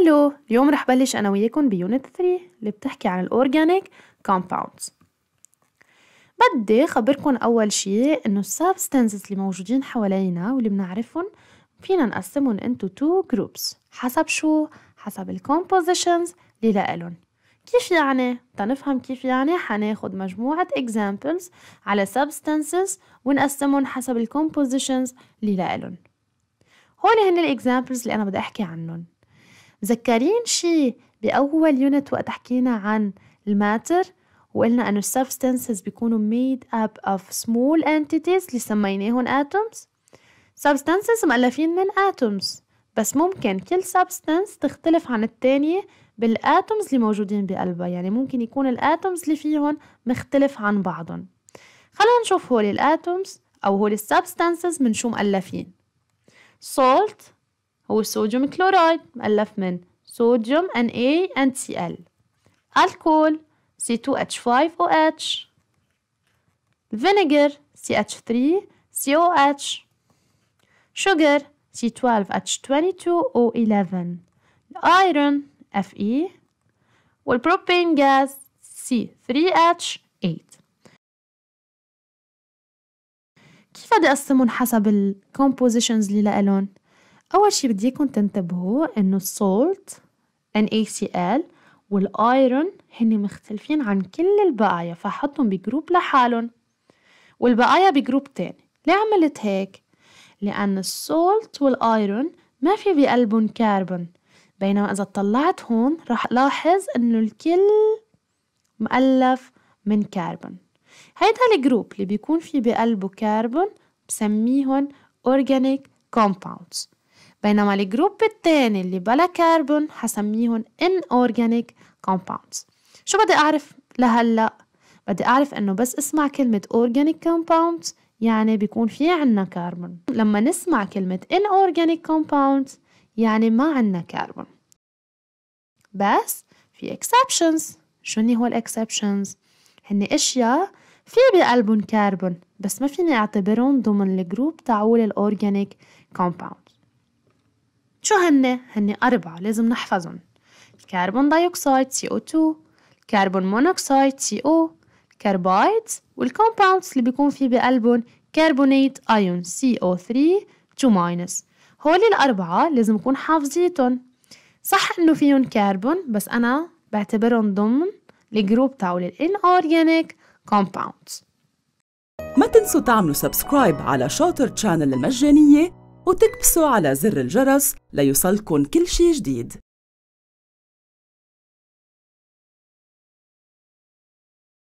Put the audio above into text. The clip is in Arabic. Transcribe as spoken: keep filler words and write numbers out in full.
الو، اليوم رح بلش انا وياكم بيونت ثلاثة اللي بتحكي عن الاورجانيك كومباوندز. بدي خبركم اول شيء انه السبستانسز اللي موجودين حوالينا واللي بنعرفهم فينا نقسمهم انتو تو جروبس حسب شو؟ حسب الكومبوزيشنز اللي لالن. كيف يعني؟ تنفهم كيف يعني حناخد مجموعة examples على substances ونقسمهم حسب الكومبوزيشنز اللي لالن. هول هن الاكزامبلز اللي انا بدي احكي عنهم. مذكرين شي باول يونت وقت حكينا عن الماتر وقلنا انه substances بيكونوا made up of small entities اللي سميناهم atoms. substances مؤلفين من atoms، بس ممكن كل substance تختلف عن التانية بالاتومز اللي موجودين بقلبها، يعني ممكن يكون الاتومز اللي فيهم مختلف عن بعضهم. خلينا نشوف هول الاتومز او هول السبستانسز من شو مؤلفين. salt هو الصوديوم كلورايد مؤلف من صوديوم N A and C L. الكحول C two H five O H. الفينيجر C H three C O H. sugar C twelve H twenty-two O eleven. الايرون Fe والبروبين غاز C three H eight. كيف بدي اقسمهم حسب الكومبوزيشنز اللي لالون؟ اول شي بدي اياكم تنتبهوا انه السولت NaCl والايرون هن مختلفين عن كل البقايا، فحطهم بجروب لحالهم والبقايا بجروب تاني. ليه عملت هيك؟ لان السولت والايرون ما في بقلبهم كربون، بينما إذا طلعت هون رح لاحظ إنه الكل مؤلف من كربون. هيدا الجروب اللي بيكون في بقلبه كربون بسميهن organic compounds، بينما الجروب التاني اللي بلا كربون حسميهن inorganic compounds. شو بدي أعرف لهلأ؟ بدي أعرف إنه بس اسمع كلمة organic compounds يعني بيكون في عنا كربون، لما نسمع كلمة inorganic compounds يعني ما عنا كربون. بس في exceptions. شو هني هو الاكسبشنز؟ هني اشياء في بقلبهم كربون بس ما فيني اعتبرهم ضمن الجروب تاعول الاورجانيك كومباوند. شو هني؟ هني اربعه لازم نحفظهم: الكربون دايوكسيد سي او تو، الكربون مونوكسيد سي او، الكربايد، والكومباوندز اللي بيكون في بقلبهم كربونات ايون سي او ثري تو ماينس. هول الأربعة لازم أكون حافظيتهم. صح إنه فيهم كربون بس أنا بعتبرهم ضمن الجروب تاعول الإنأورجانيك كومباوندز. ما تنسوا تعملوا سبسكرايب على شاطر تشانل المجانية وتكبسوا على زر الجرس ليوصلكن كل شي جديد.